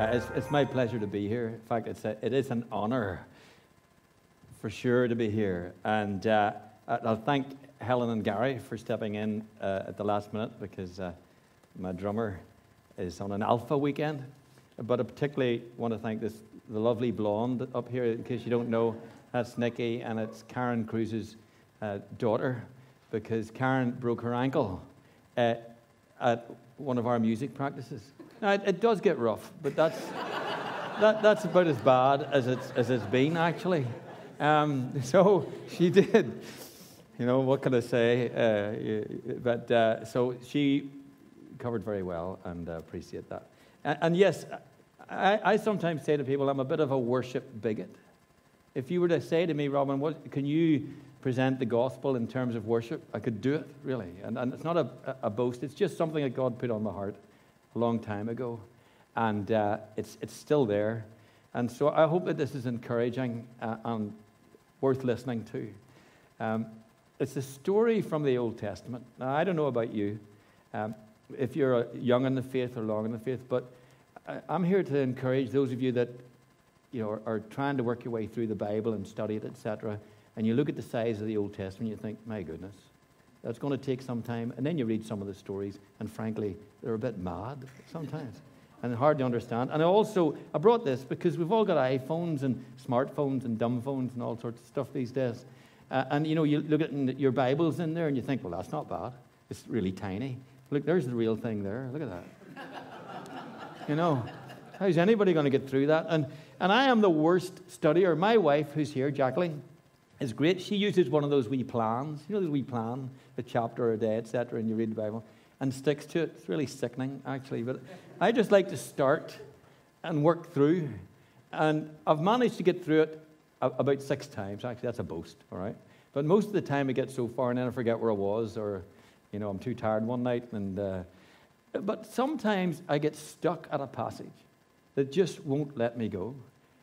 It's my pleasure to be here. In fact, it is an honor for sure to be here. And I'll thank Helen and Gary for stepping in at the last minute, because my drummer is on an alpha weekend. But I particularly want to thank the lovely blonde up here. In case you don't know, that's Nikki, and it's Karen Cruz's daughter, because Karen broke her ankle at one of our music practices. Now, it does get rough, but that's about as bad as it's been, actually. So she did. You know, what can I say? So she covered very well, and I appreciate that. And yes, I sometimes say to people, I'm a bit of a worship bigot. If you were to say to me, Robin, can you present the gospel in terms of worship? I could do it, really. And it's not a boast. It's just something that God put on my heart a long time ago. And it's still there. And so I hope that this is encouraging and worth listening to. It's a story from the Old Testament. Now, I don't know about you, if you're young in the faith or long in the faith, but I'm here to encourage those of you that, you know, are trying to work your way through the Bible and study it, etc., and you look at the size of the Old Testament, you think, my goodness, that's going to take some time. And then you read some of the stories, and frankly, they're a bit mad sometimes and hard to understand. And I brought this because we've all got iPhones and smartphones and dumb phones and all sorts of stuff these days. And, you know, you look at your Bibles in there and you think, well, that's not bad. It's really tiny. Look, there's the real thing there. Look at that. You know, how's anybody going to get through that? And I am the worst studier. My wife, who's here, Jacqueline, is great. She uses one of those wee plans. You know, the wee plan, a chapter a day, etc., and you read the Bible, and sticks to it. It's really sickening, actually. But I just like to start and work through. And I've managed to get through it about 6 times. Actually, that's a boast, all right? But most of the time I get so far, and then I forget where I was, or, you know, I'm too tired one night. But sometimes I get stuck at a passage that just won't let me go.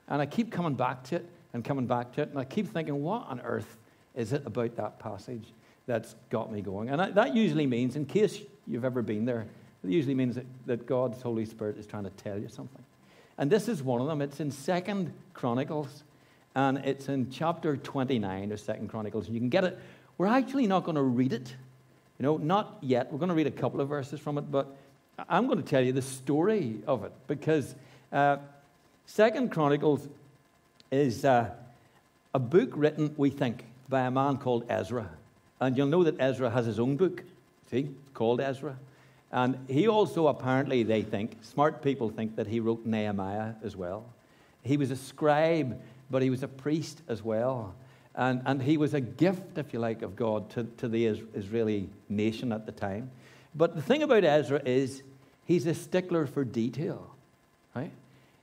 And I keep coming back to it and coming back to it. And I keep thinking, what on earth is it about that passage that's got me going? And that usually means, in case you've ever been there, it usually means that God's Holy Spirit is trying to tell you something. And this is one of them. It's in 2 Chronicles. And it's in chapter 29 of 2 Chronicles. And you can get it. We're actually not going to read it. You know, not yet. We're going to read a couple of verses from it. But I'm going to tell you the story of it. Because 2 Chronicles is a book written, we think, by a man called Ezra. And you'll know that Ezra has his own book, see, called Ezra. And he also apparently, they think, smart people think, that he wrote Nehemiah as well. He was a scribe, but he was a priest as well. And he was a gift, if you like, of God to the Israeli nation at the time. But the thing about Ezra is he's a stickler for detail, right?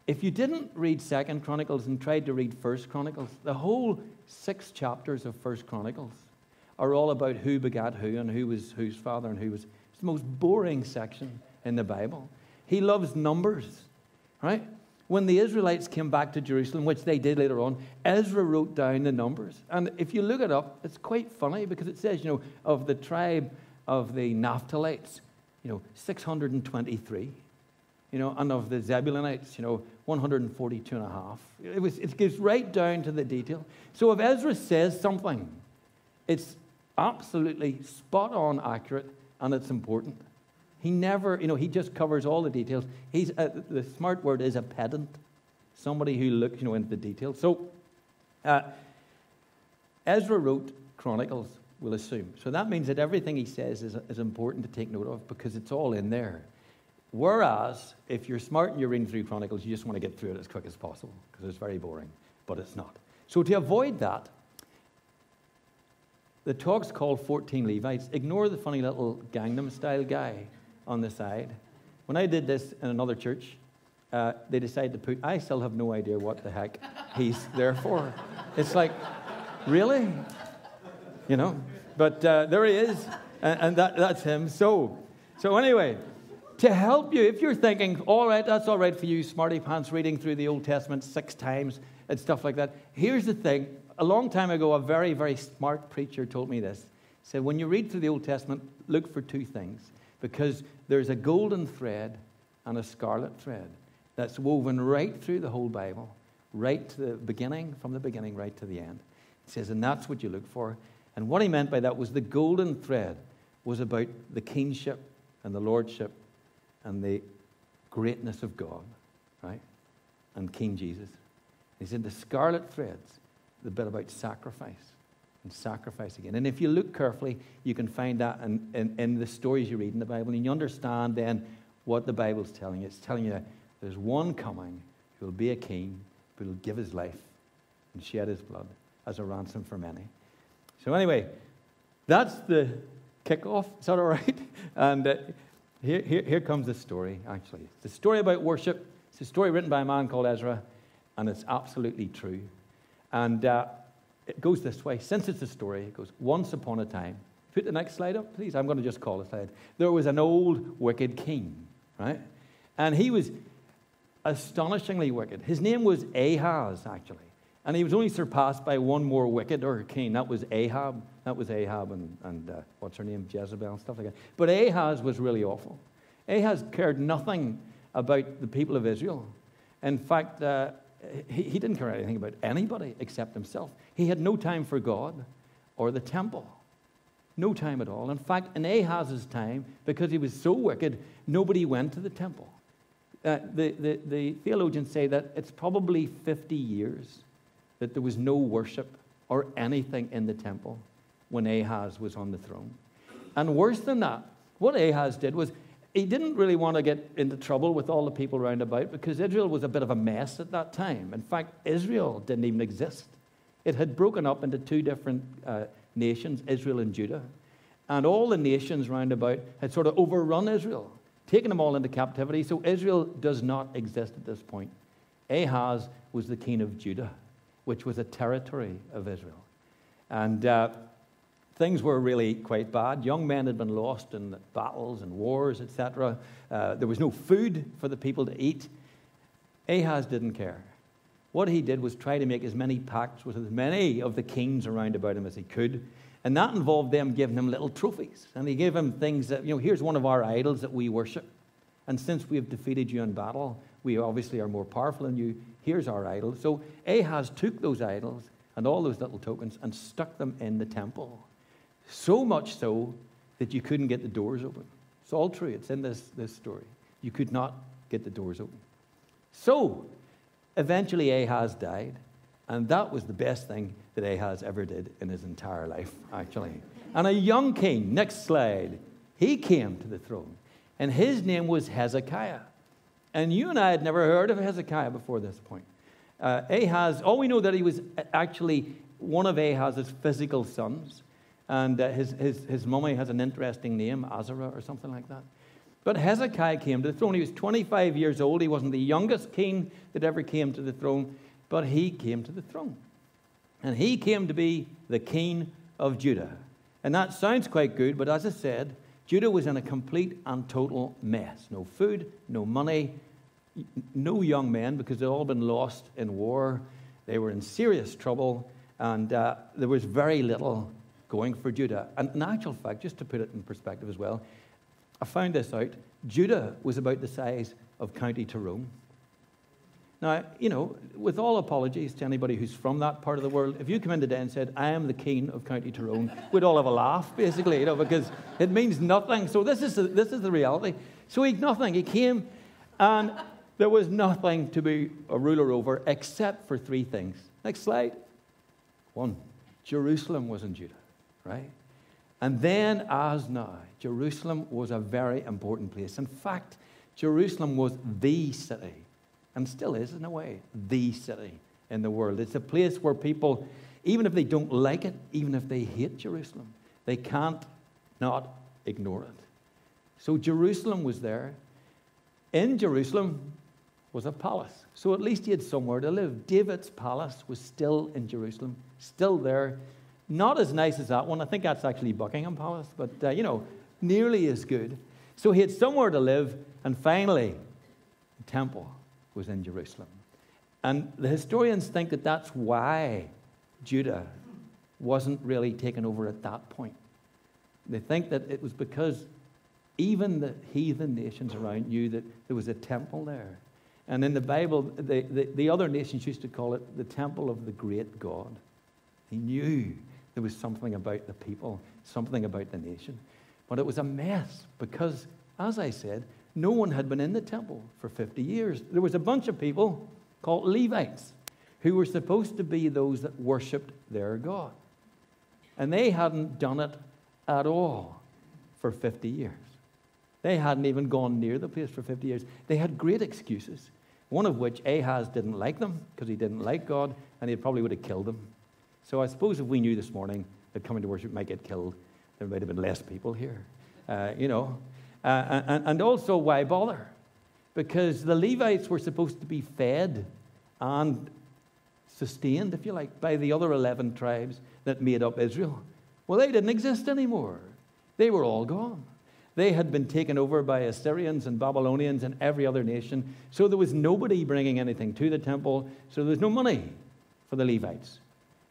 If you didn't read 2 Chronicles and tried to read 1 Chronicles, the whole 6 chapters of 1 Chronicles are all about who begat who and who was whose father and who was. It's the most boring section in the Bible. He loves numbers, right? When the Israelites came back to Jerusalem, which they did later on, Ezra wrote down the numbers. And if you look it up, it's quite funny, because it says, you know, of the tribe of the Naphtalites, you know, 623, you know, and of the Zebulonites, you know, 142 and a half. It goes right down to the detail. So if Ezra says something, it's absolutely spot on accurate, and it's important. He never, you know, he just covers all the details. He's the smart word is a pedant, somebody who looks, you know, into the details. So Ezra wrote Chronicles, we'll assume. So that means that everything he says is important to take note of, because it's all in there. Whereas, if you're smart and you're reading through Chronicles, you just want to get through it as quick as possible, because it's very boring, but it's not. So to avoid that, the talk's called 14 Levites. Ignore the funny little Gangnam Style guy on the side. When I did this in another church, they decided to put, I still have no idea what the heck he's there for. It's like, really? You know? But there he is, and that's him. So anyway, to help you, if you're thinking, all right, that's all right for you, smarty pants, reading through the Old Testament 6 times and stuff like that, here's the thing. A long time ago, a very, very smart preacher told me this. He said, when you read through the Old Testament, look for 2 things, because there's a golden thread and a scarlet thread. that's woven right through the whole Bible, right to the beginning, from the beginning right to the end. It says, and that's what you look for. And what he meant by that was the golden thread was about the kingship and the lordship and the greatness of God, right? And King Jesus. He said the scarlet threads, the bit about sacrifice and sacrifice again. And if you look carefully, you can find that in the stories you read in the Bible, and you understand then what the Bible's telling you. It's telling you there's one coming who will be a king, who will give his life and shed his blood as a ransom for many. So anyway, that's the kickoff. Is that all right? And here comes the story, actually. It's a story about worship. It's a story written by a man called Ezra, and it's absolutely true. And it goes this way. Since it's a story, it goes, once upon a time. Put the next slide up, please. I'm going to just call it slide. There was an old wicked king, right? And he was astonishingly wicked. His name was Ahaz, actually. And he was only surpassed by one more wicked or king. That was Ahab. That was Ahab and what's her name? Jezebel and stuff like that. But Ahaz was really awful. Ahaz cared nothing about the people of Israel. In fact, he didn't care anything about anybody except himself. He had no time for God or the temple. No time at all. In fact, in Ahaz's time, because he was so wicked, nobody went to the temple. The theologians say that it's probably 50 years that there was no worship or anything in the temple when Ahaz was on the throne. And worse than that, what Ahaz did was he didn't really want to get into trouble with all the people round about, because Israel was a bit of a mess at that time. In fact, Israel didn't even exist. It had broken up into two different nations, Israel and Judah. And all the nations round about had sort of overrun Israel, taken them all into captivity. So Israel does not exist at this point. Ahaz was the king of Judah, which was a territory of Israel. And things were really quite bad. Young men had been lost in battles and wars, etc. There was no food for the people to eat. Ahaz didn't care. What he did was try to make as many pacts with as many of the kings around about him as he could. And that involved them giving him little trophies. And he gave him things that, you know, here's one of our idols that we worship. And since we have defeated you in battle, we obviously are more powerful than you. Here's our idol. So Ahaz took those idols and all those little tokens and stuck them in the temple. So much so that you couldn't get the doors open. It's all true. It's in this story. You could not get the doors open. So eventually Ahaz died. And that was the best thing that Ahaz ever did in his entire life, actually. And a young king, next slide, he came to the throne. And his name was Hezekiah. And you and I had never heard of Hezekiah before this point. Ahaz, all we know that he was actually one of Ahaz's physical sons. And his mummy has an interesting name, Azera or something like that. But Hezekiah came to the throne. He was 25 years old. He wasn't the youngest king that ever came to the throne. But he came to the throne. And he came to be the king of Judah. And that sounds quite good, but as I said, Judah was in a complete and total mess. No food, no money, no young men, because they'd all been lost in war. They were in serious trouble, and there was very little going for Judah. And in actual fact, just to put it in perspective as well, I found this out. Judah was about the size of County Tyrone. Now, you know, with all apologies to anybody who's from that part of the world, if you come in today and said, I am the king of County Tyrone, we'd all have a laugh, basically, you know, because it means nothing. So this is the reality. So he nothing. He came, and there was nothing to be a ruler over except for three things. Next slide. One, Jerusalem was in Judah, right? And then, as now, Jerusalem was a very important place. In fact, Jerusalem was the city. And still is, in a way, the city in the world. It's a place where people, even if they don't like it, even if they hate Jerusalem, they can't not ignore it. So Jerusalem was there. In Jerusalem was a palace. So at least he had somewhere to live. David's palace was still in Jerusalem, still there. Not as nice as that one. I think that's actually Buckingham Palace, but, you know, nearly as good. So he had somewhere to live. And finally, the temple was in Jerusalem. And the historians think that that's why Judah wasn't really taken over at that point. They think that it was because even the heathen nations around knew that there was a temple there. And in the Bible, the other nations used to call it the temple of the great God. He knew there was something about the people, something about the nation. But it was a mess because, as I said, no one had been in the temple for 50 years. There was a bunch of people called Levites who were supposed to be those that worshipped their God. And they hadn't done it at all for 50 years. They hadn't even gone near the place for 50 years. They had great excuses, one of which Ahaz didn't like them because he didn't like God, and he probably would have killed them. So I suppose if we knew this morning that coming to worship might get killed, there might have been less people here, And also, why bother? Because the Levites were supposed to be fed and sustained, if you like, by the other 11 tribes that made up Israel. Well, they didn't exist anymore. They were all gone. They had been taken over by Assyrians and Babylonians and every other nation. So there was nobody bringing anything to the temple. So there was no money for the Levites.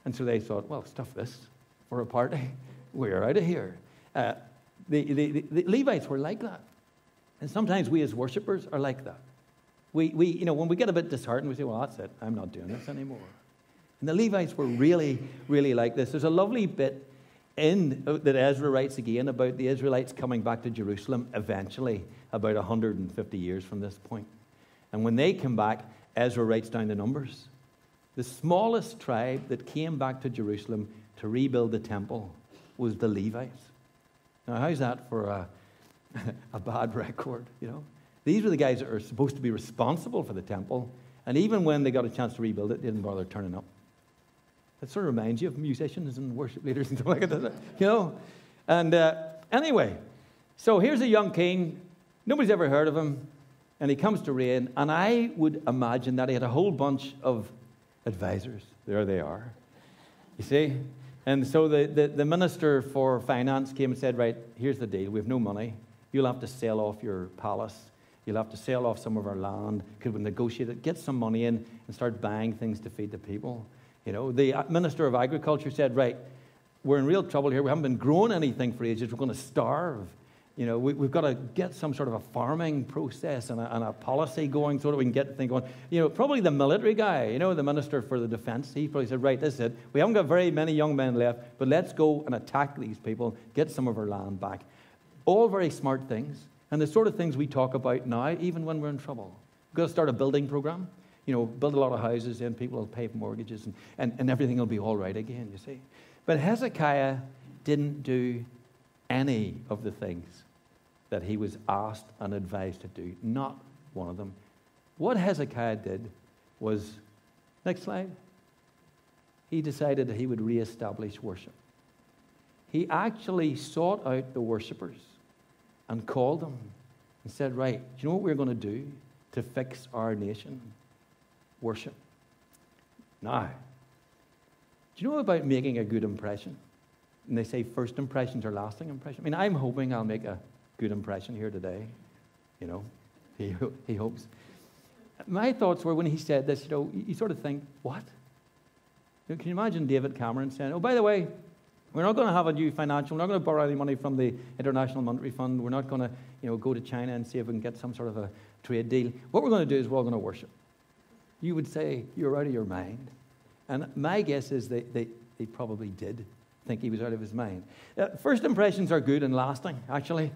And so they thought, well, stuff this. We're a party. We're out of here. The Levites were like that. And sometimes we as worshipers are like that. We when we get a bit disheartened, we say, well, that's it. I'm not doing this anymore. And the Levites were really, really like this. There's a lovely bit that Ezra writes again about the Israelites coming back to Jerusalem eventually, about 150 years from this point. And when they come back, Ezra writes down the numbers. The smallest tribe that came back to Jerusalem to rebuild the temple was the Levites. Now, how's that for a bad record, These were the guys that are supposed to be responsible for the temple, and even when they got a chance to rebuild it, they didn't bother turning up. That sort of reminds you of musicians and worship leaders and stuff like that, And anyway, so here's a young king. Nobody's ever heard of him, and he comes to reign, and I would imagine that he had a whole bunch of advisors. There they are, you see? And so the minister for finance came and said, right, here's the deal. We have no money. You'll have to sell off your palace. You'll have to sell off some of our land. Could we negotiate it? Get some money in and start buying things to feed the people. The minister of agriculture said, right, we're in real trouble here. We haven't been growing anything for ages. We're going to starve. We've got to get some sort of a farming process and a policy going so that we can get the thing going. Probably the military guy, the minister for the defense, he probably said, right, this is it. We haven't got very many young men left, but let's go and attack these people, get some of our land back. All very smart things, and the sort of things we talk about now, even when we're in trouble. We've got to start a building program. Build a lot of houses, and people will pay mortgages, and everything will be all right again, you see. But Hezekiah didn't do any of the things that he was asked and advised to do. Not one of them. What Hezekiah did was, next slide, he decided that he would reestablish worship. He actually sought out the worshipers and called them and said, right, do you know what we're going to do to fix our nation? Worship. Now, do you know about making a good impression? And they say first impressions are lasting impressions. I mean, I'm hoping I'll make a good impression here today. He hopes. My thoughts were when he said this, you sort of think, what? Can you imagine David Cameron saying, oh, by the way, we're not going to have a new financial, we're not going to borrow any money from the International Monetary Fund, we're not going to, go to China and see if we can get some sort of a trade deal. What we're going to do is we're all going to worship. You would say, you're out of your mind. And my guess is they probably did think he was out of his mind. First impressions are good and lasting, actually.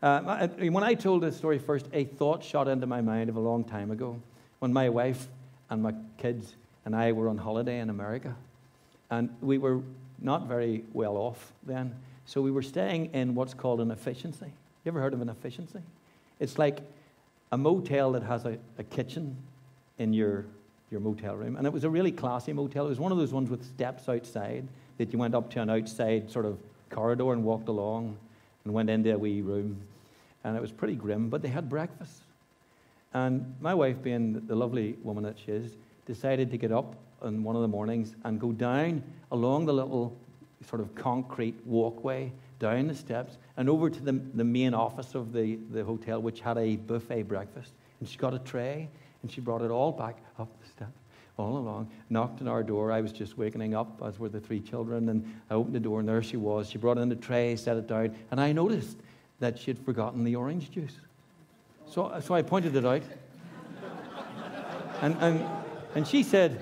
When I told this story first, a thought shot into my mind of a long time ago when my wife and my kids and I were on holiday in America. And we were not very well off then. So we were staying in what's called an efficiency. You ever heard of an efficiency? It's like a motel that has a kitchen in your motel room. And it was a really classy motel. It was one of those ones with steps outside that you went up to an outside sort of corridor and walked along and went into a wee room. And it was pretty grim, but they had breakfast. And my wife, being the lovely woman that she is, decided to get up on one of the mornings and go down along the little sort of concrete walkway, down the steps, and over to the main office of the hotel, which had a buffet breakfast. And she got a tray, and she brought it all back up the steps, all along, knocked on our door. I was just wakening up, as were the three children, and I opened the door, and there she was. She brought in the tray, set it down, and I noticed that she had forgotten the orange juice. So I pointed it out. And she said,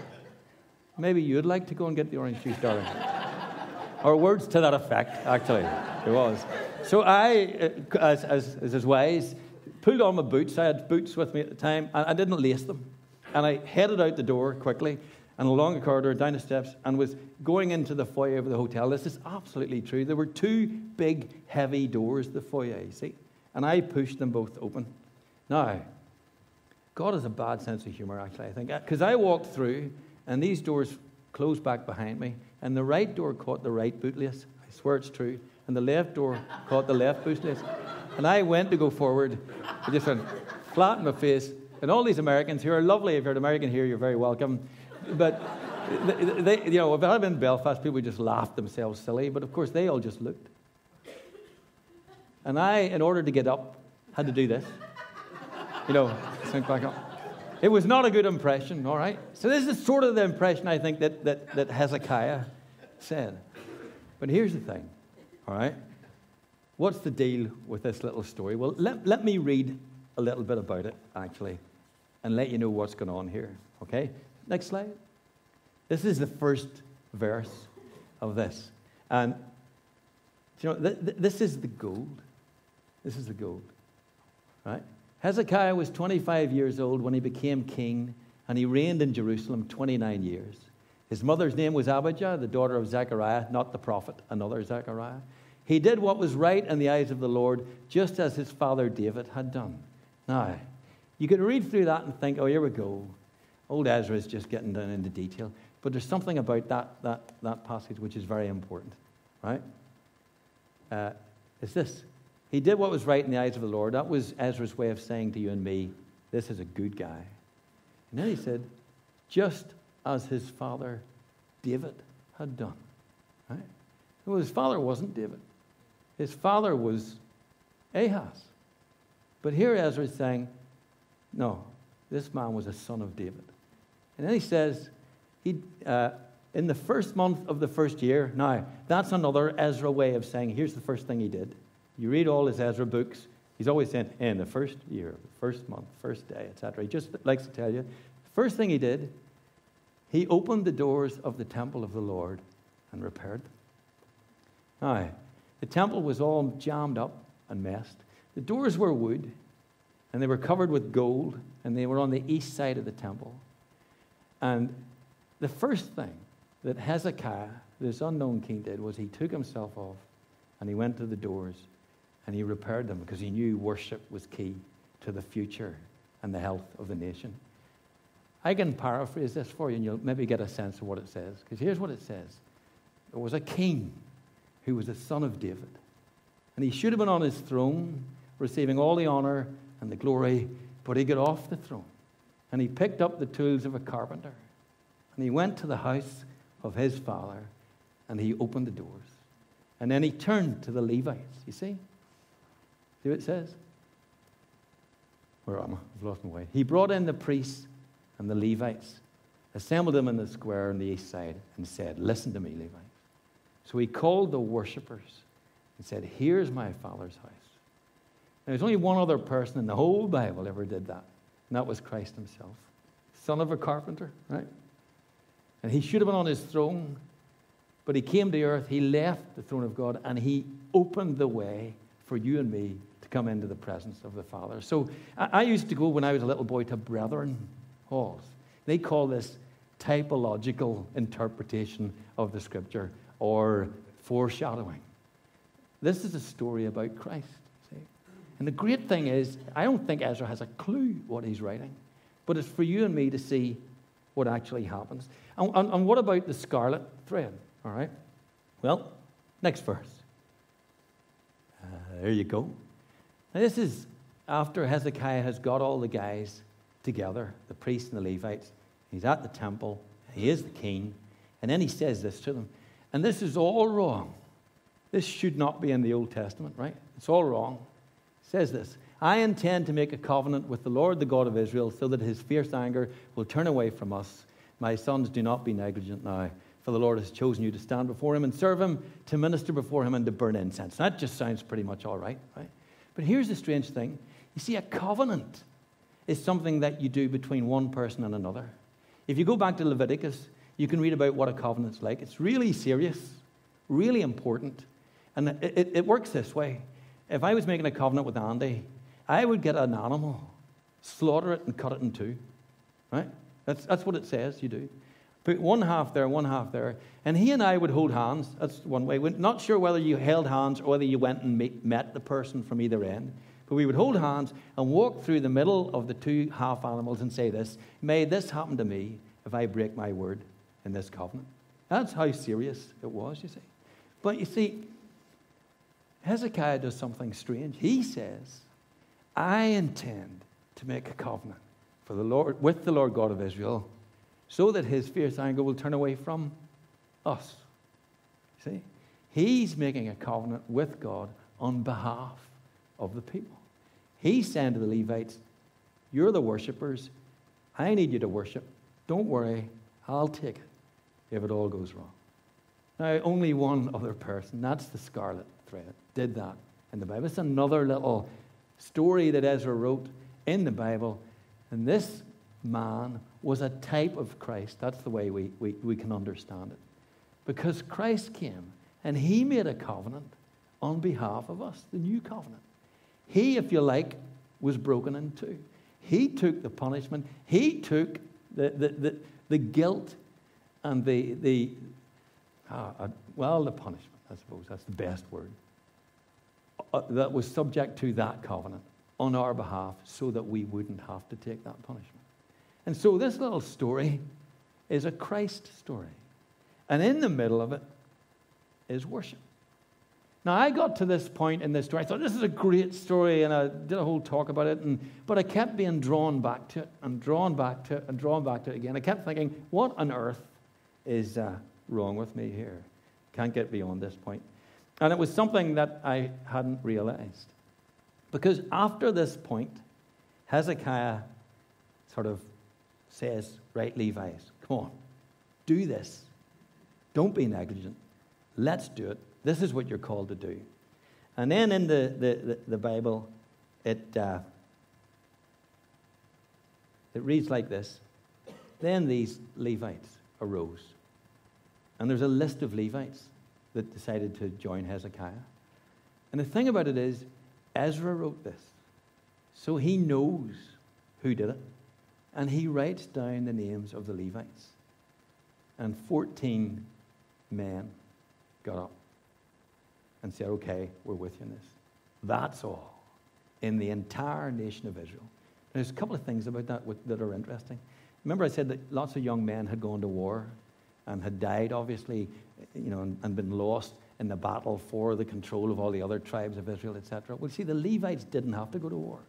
maybe you'd like to go and get the orange juice, darling. Or words to that effect, actually. It was. So I, as is wise, pulled on my boots. I had boots with me at the time, and I didn't lace them. And I headed out the door quickly, and along the corridor, down the steps, and was going into the foyer of the hotel. This is absolutely true. There were two big, heavy doors, the foyer, you see? And I pushed them both open. Now, God has a bad sense of humor, actually, I think. Because I walked through, and these doors closed back behind me, and the right door caught the right bootlace. I swear it's true. And the left door caught the left bootlace. And I went to go forward. I just went flat in my face. And all these Americans who are lovely, if you're an American here, you're very welcome. But, they, you know, if I'd been in Belfast, people just laughed themselves silly. But, of course, they all just looked. And I, in order to get up, had to do this. You know, sink back up. It was not a good impression, all right? So this is sort of the impression, I think, that Hezekiah said. But here's the thing, all right? What's the deal with this little story? Well, let me read a little bit about it, actually, and let you know what's going on here, okay? Next slide. This is the first verse of this. And, you know, this is the gold. This is the gold, right? Hezekiah was 25 years old when he became king, and he reigned in Jerusalem 29 years. His mother's name was Abijah, the daughter of Zechariah, not the prophet, another Zechariah. He did what was right in the eyes of the Lord, just as his father David had done. Now, you could read through that and think, oh, here we go. Old Ezra is just getting down into detail. But there's something about that passage which is very important, right? It's this. He did what was right in the eyes of the Lord. That was Ezra's way of saying to you and me, this is a good guy. And then he said, just as his father David had done. Right? Well, his father wasn't David. His father was Ahaz. But here Ezra is saying, no, this man was a son of David. And then he says, in the first month of the first year, now, that's another Ezra way of saying, here's the first thing he did. You read all his Ezra books. He's always saying, in the first year, first month, first day, etc. He just likes to tell you. First thing he did, he opened the doors of the temple of the Lord and repaired them. Now, the temple was all jammed up and messed. The doors were wood, and they were covered with gold, and they were on the east side of the temple. And the first thing that Hezekiah, this unknown king, did was he took himself off, and he went to the doors, and he repaired them because he knew worship was key to the future and the health of the nation. I can paraphrase this for you, and you'll maybe get a sense of what it says. Because here's what it says. There was a king who was a son of David. And he should have been on his throne, receiving all the honor and the glory, but he got off the throne. And he picked up the tools of a carpenter. And he went to the house of his father, and he opened the doors. And then he turned to the Levites, you see? See what it says? Where am I? I've lost my way. He brought in the priests and the Levites, assembled them in the square on the east side, and said, listen to me, Levites. So he called the worshippers and said, here's my father's house. Now, there's only one other person in the whole Bible ever did that, and that was Christ himself, son of a carpenter, right? And he should have been on his throne, but he came to earth, he left the throne of God, and he opened the way for you and me to come into the presence of the Father. So I used to go, when I was a little boy, to brethren halls. They call this typological interpretation of the Scripture, or foreshadowing. This is a story about Christ. See? And the great thing is, I don't think Ezra has a clue what he's writing, but it's for you and me to see what actually happens. And what about the scarlet thread? All right. Well, next verse. There you go. Now, this is after Hezekiah has got all the guys together, the priests and the Levites. He's at the temple. He is the king. And then he says this to them. And this is all wrong. This should not be in the Old Testament, right? It's all wrong. It says this. I intend to make a covenant with the Lord, the God of Israel, so that his fierce anger will turn away from us. My sons, do not be negligent now, for the Lord has chosen you to stand before him and serve him, to minister before him and to burn incense. That just sounds pretty much all right, right? But here's the strange thing. You see, a covenant is something that you do between one person and another. If you go back to Leviticus, you can read about what a covenant's like. It's really serious, really important. And it works this way. If I was making a covenant with Andy, I would get an animal, slaughter it, and cut it in two. Right? That's what it says you do. Put one half there, one half there. And he and I would hold hands. That's one way. We're not sure whether you held hands or whether you went and met the person from either end. But we would hold hands and walk through the middle of the two half animals and say this: may this happen to me if I break my word in this covenant. That's how serious it was, you see. But you see, Hezekiah does something strange. He says, I intend to make a covenant for the Lord, with the Lord God of Israel, so that his fierce anger will turn away from us. See? He's making a covenant with God on behalf of the people. He's saying to the Levites, you're the worshipers. I need you to worship. Don't worry. I'll take it if it all goes wrong. Now, only one other person, that's the scarlet thread, did that in the Bible. It's another little story that Ezra wrote in the Bible. And this man was a type of Christ. That's the way we can understand it. Because Christ came and he made a covenant on behalf of us, the new covenant. He, if you like, was broken in two. He took the punishment. He took the guilt and the punishment, I suppose. That's the best word. That was subject to that covenant on our behalf so that we wouldn't have to take that punishment. And so this little story is a Christ story. And in the middle of it is worship. Now, I got to this point in this story. I thought, this is a great story, and I did a whole talk about it. But I kept being drawn back to it, and drawn back to it, and drawn back to it again. I kept thinking, what on earth is wrong with me here? Can't get beyond this point. And it was something that I hadn't realized. Because after this point, Hezekiah sort of says, right, Levites, come on, do this. Don't be negligent. Let's do it. This is what you're called to do. And then in the Bible, it reads like this. Then these Levites arose. And there's a list of Levites that decided to join Hezekiah. And the thing about it is, Ezra wrote this. So he knows who did it. And he writes down the names of the Levites. And 14 men got up and said, okay, we're with you in this. That's all in the entire nation of Israel. And there's a couple of things about that that are interesting. Remember I said that lots of young men had gone to war and had died, obviously, you know, and been lost in the battle for the control of all the other tribes of Israel, etc. Well, see, the Levites didn't have to go to war.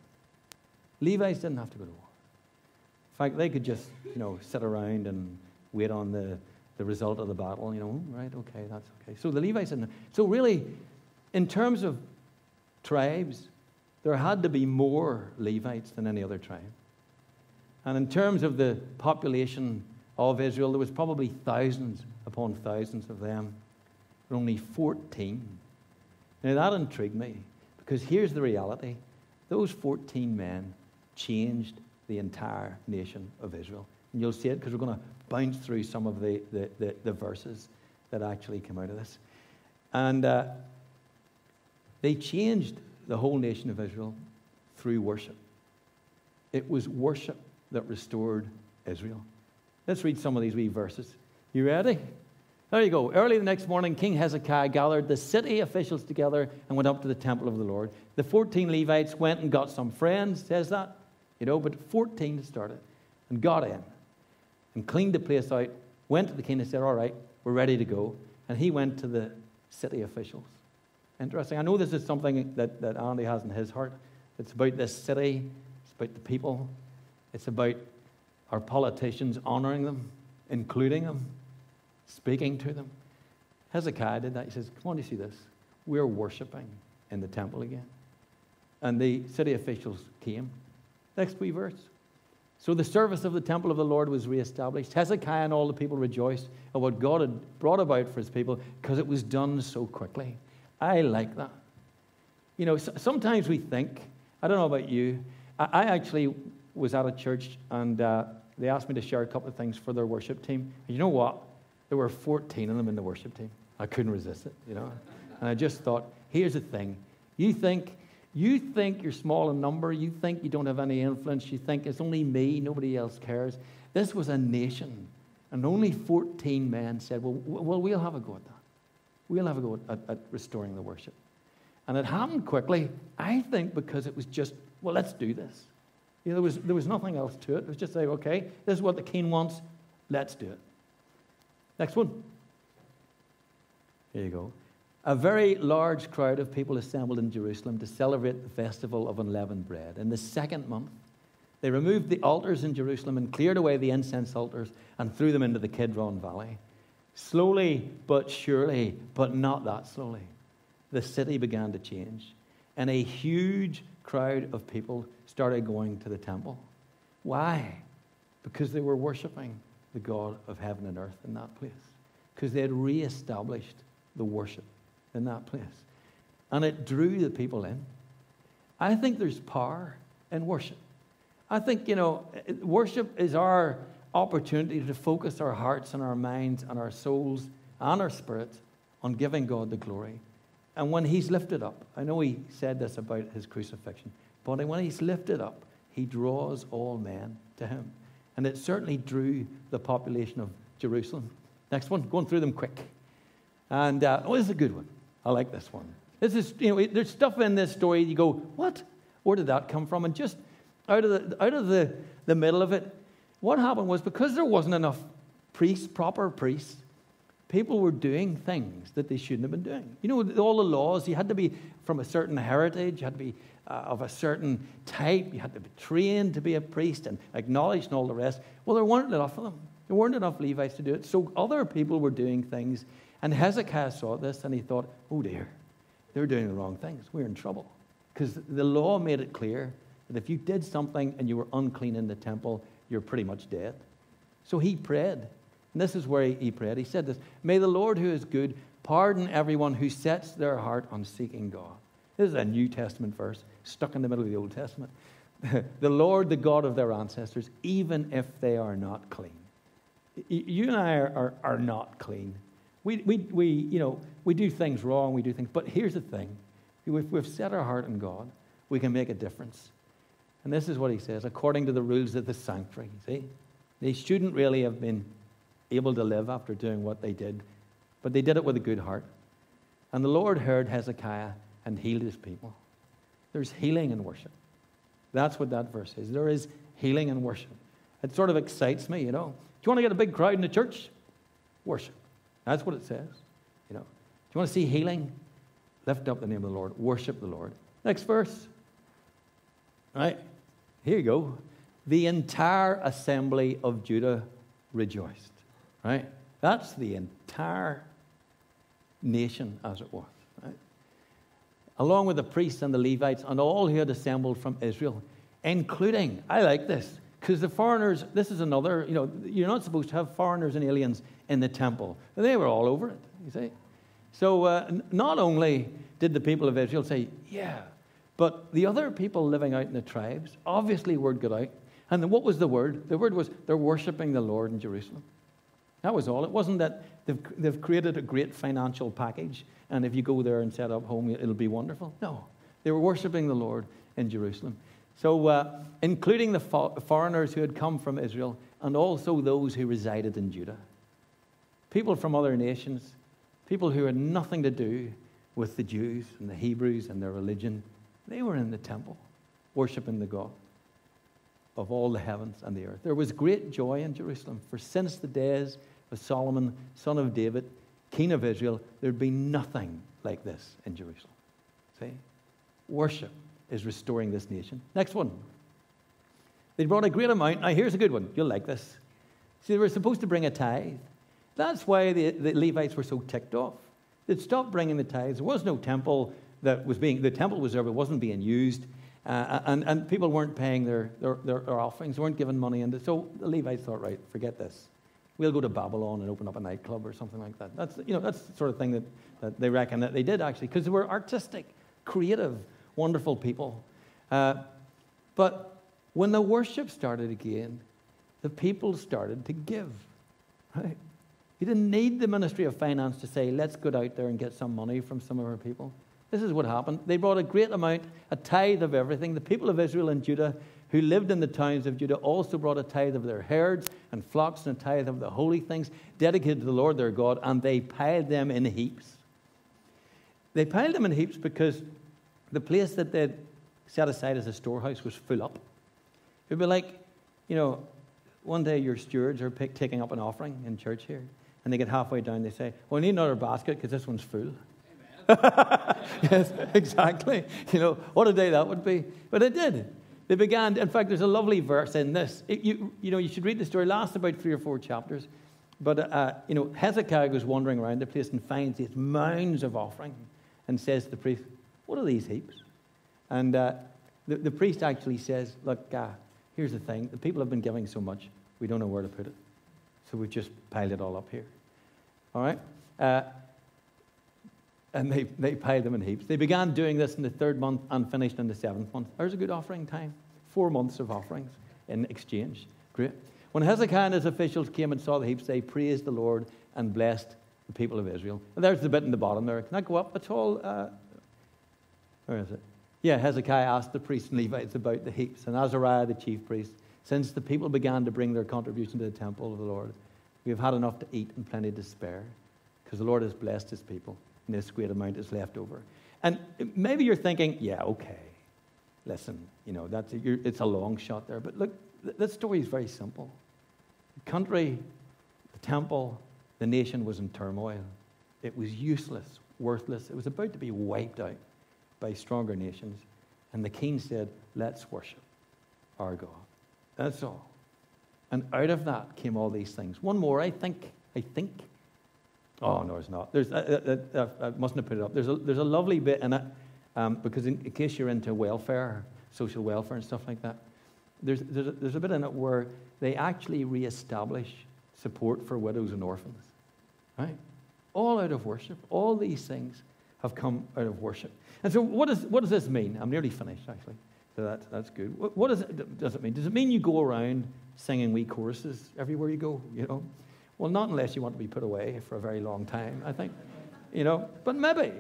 Levites didn't have to go to war. In fact, they could just, you know, sit around and wait on the result of the battle. You know, right, okay, that's okay. So the Levites didn't. So really, in terms of tribes, there had to be more Levites than any other tribe. And in terms of the population of Israel, there was probably thousands upon thousands of them, but only 14. Now, that intrigued me, because here's the reality. Those 14 men changed the entire nation of Israel. And you'll see it because we're going to bounce through some of the verses that actually come out of this. And they changed the whole nation of Israel through worship. It was worship that restored Israel. Let's read some of these wee verses. You ready? There you go. Early the next morning, King Hezekiah gathered the city officials together and went up to the temple of the Lord. The 14 Levites went and got some friends, says that. You know, but 14 started, and got in, and cleaned the place out, went to the king and said, all right, we're ready to go. And he went to the city officials. Interesting. I know this is something that Andy has in his heart. It's about this city. It's about the people. It's about our politicians honoring them, including them, speaking to them. Hezekiah did that. He says, come on, you see this? We're worshiping in the temple again. And the city officials came. Next wee verse. So the service of the temple of the Lord was reestablished. Hezekiah and all the people rejoiced at what God had brought about for his people because it was done so quickly. I like that. You know, sometimes we think, I don't know about you, I actually was at a church, and they asked me to share a couple of things for their worship team. And you know what? There were 14 of them in the worship team. I couldn't resist it, you know. And I just thought, here's the thing. You think you're small in number. You think you don't have any influence. You think it's only me. Nobody else cares. This was a nation. And only 14 men said, well, we'll have a go at that. We'll have a go at restoring the worship. And it happened quickly, I think, because it was just, well, let's do this. You know, there was nothing else to it. It was just say, okay, this is what the king wants. Let's do it. Next one. Here you go. A very large crowd of people assembled in Jerusalem to celebrate the festival of unleavened bread. In the second month, they removed the altars in Jerusalem and cleared away the incense altars and threw them into the Kidron Valley. Slowly but surely, but not that slowly, the city began to change. And a huge crowd of people started going to the temple. Why? Because they were worshiping the God of heaven and earth in that place. Because they had reestablished the worship in that place. And it drew the people in. I think there's power in worship. I think, you know, worship is our opportunity to focus our hearts and our minds and our souls and our spirits on giving God the glory. And when he's lifted up, I know he said this about his crucifixion, but when he's lifted up, he draws all men to him. And it certainly drew the population of Jerusalem. Next one, going through them quick. And, this is a good one. I like this one. This is, you know, there's stuff in this story, you go, what? Where did that come from? And just out of the middle of it, what happened was because there wasn't enough priests, proper priests, people were doing things that they shouldn't have been doing. You know, all the laws, you had to be from a certain heritage, you had to be of a certain type, you had to be trained to be a priest and acknowledged and all the rest. Well, there weren't enough of them. There weren't enough Levites to do it. So other people were doing things. And Hezekiah saw this and he thought, oh dear, they're doing the wrong things. We're in trouble. Because the law made it clear that if you did something and you were unclean in the temple, you're pretty much dead. So he prayed. And this is where he prayed. He said this, may the Lord who is good pardon everyone who sets their heart on seeking God. This is a New Testament verse stuck in the middle of the Old Testament. The Lord, the God of their ancestors, even if they are not clean. You and I are not clean. We you know, we do things wrong, we do things. But here's the thing. If we've set our heart on God, we can make a difference. And this is what he says, according to the rules of the sanctuary, see? They shouldn't really have been able to live after doing what they did, but they did it with a good heart. And the Lord heard Hezekiah and healed his people. There's healing in worship. That's what that verse is. There is healing in worship. It sort of excites me, you know. Do you want to get a big crowd in the church? Worship. That's what it says, you know. Do you want to see healing? Lift up the name of the Lord. Worship the Lord. Next verse. All right. Here you go. The entire assembly of Judah rejoiced. Right? That's the entire nation as it was. Right? Along with the priests and the Levites and all who had assembled from Israel, including, I like this, because the foreigners, this is another, you know, you're not supposed to have foreigners and aliens in the temple. They were all over it, you see. So not only did the people of Israel say, yeah, but the other people living out in the tribes, obviously word got out. And then what was the word? The word was they're worshiping the Lord in Jerusalem. That was all. It wasn't that they've created a great financial package, and if you go there and set up home, it'll be wonderful. No, they were worshiping the Lord in Jerusalem. So including the foreigners who had come from Israel and also those who resided in Judah. People from other nations, people who had nothing to do with the Jews and the Hebrews and their religion, they were in the temple worshiping the God of all the heavens and the earth. There was great joy in Jerusalem, for since the days of Solomon, son of David, king of Israel, there'd be nothing like this in Jerusalem. See? Worship is restoring this nation. Next one. They brought a great amount. Now, here's a good one. You'll like this. See, they were supposed to bring a tithe. That's why the Levites were so ticked off. They'd stopped bringing the tithes. There was no temple that was being, the temple was there, but it wasn't being used. And people weren't paying their offerings, weren't giving money into it. So the Levites thought, right, forget this. We'll go to Babylon and open up a nightclub or something like that. That's, you know, that's the sort of thing that they reckon that they did, actually, because they were artistic, creative, wonderful people. But When the worship started again, the people started to give. Right? You didn't need the Ministry of Finance to say, let's go out there and get some money from some of our people. This is what happened. They brought a great amount, a tithe of everything. The people of Israel and Judah who lived in the towns of Judah also brought a tithe of their herds and flocks and a tithe of the holy things dedicated to the Lord their God, and they piled them in heaps. They piled them in heaps because the place that they'd set aside as a storehouse was full up. It would be like, you know, one day your stewards are taking up an offering in church here, and they get halfway down, they say, well, we need another basket because this one's full. Yes, exactly. You know, what a day that would be. But it did. They began, in fact, there's a lovely verse in this. You should read the story. It lasts about 3 or 4 chapters. But, Hezekiah goes wandering around the place and finds these mounds of offering and says to the priest, what are these heaps? And the priest actually says, look, here's the thing. The people have been giving so much, we don't know where to put it. So we've just piled it all up here. All right? And they piled them in heaps. They began doing this in the 3rd month and finished in the 7th month. There's a good offering time. 4 months of offerings in exchange. Great. When Hezekiah and his officials came and saw the heaps, they praised the Lord and blessed the people of Israel. And there's the bit in the bottom there. Can I go up at all? Where is it? Yeah, Hezekiah asked the priests and Levites about the heaps, and Azariah the chief priest, since the people began to bring their contribution to the temple of the Lord, we have had enough to eat and plenty to spare, because the Lord has blessed his people. This great amount is left over. And maybe you're thinking, yeah, okay, listen, you know, it's a long shot there. But look, that story is very simple. The country, the temple, the nation was in turmoil. It was useless, worthless. It was about to be wiped out by stronger nations. And the king said, let's worship our God. That's all. And out of that came all these things. One more, I think. Oh, no, it's not. I mustn't have put it up. There's a lovely bit in it, because in case you're into welfare, social welfare and stuff like that, there's a bit in it where they actually reestablish support for widows and orphans, right? All out of worship. All these things have come out of worship. And so what does this mean? I'm nearly finished, actually. So that's good. What does it mean? Does it mean you go around singing wee choruses everywhere you go, you know? Well, not unless you want to be put away for a very long time, I think. You know, but maybe.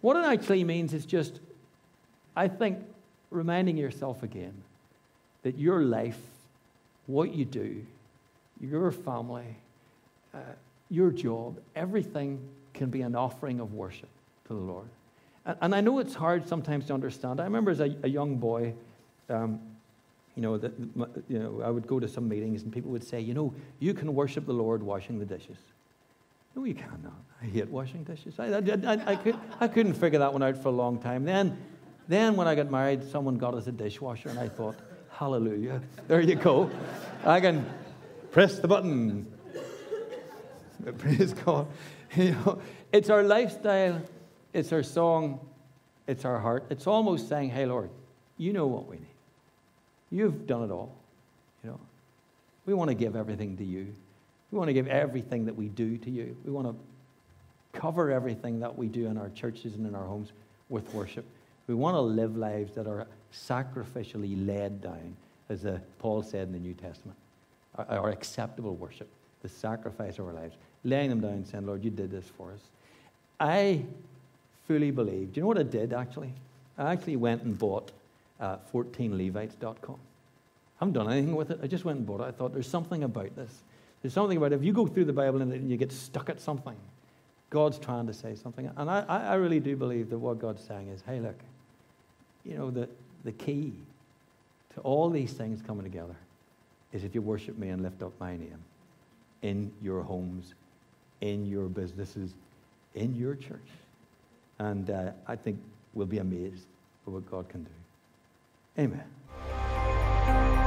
What it actually means is just, I think, reminding yourself again that your life, what you do, your family, your job, everything can be an offering of worship to the Lord. And I know it's hard sometimes to understand. I remember as a young boy, I would go to some meetings and people would say, you know, you can worship the Lord washing the dishes. No, you cannot. I hate washing dishes. I couldn't figure that one out for a long time. Then when I got married, someone got us a dishwasher, and I thought, hallelujah, there you go. I can press the button. Praise God. You know, it's our lifestyle. It's our song. It's our heart. It's almost saying, hey, Lord, you know what we need. You've done it all, you know. We want to give everything to you. We want to give everything that we do to you. We want to cover everything that we do in our churches and in our homes with worship. We want to live lives that are sacrificially laid down, as Paul said in the New Testament, our acceptable worship, the sacrifice of our lives, laying them down, saying, Lord, you did this for us. I fully believe. Do you know what I did, actually? I actually went and bought 14levites.com. I haven't done anything with it. I just went and bought it. I thought, there's something about this. There's something about it. If you go through the Bible and you get stuck at something, God's trying to say something. And I really do believe that what God's saying is, hey, look, you know, the key to all these things coming together is if you worship me and lift up my name in your homes, in your businesses, in your church. And I think we'll be amazed at what God can do. Amen.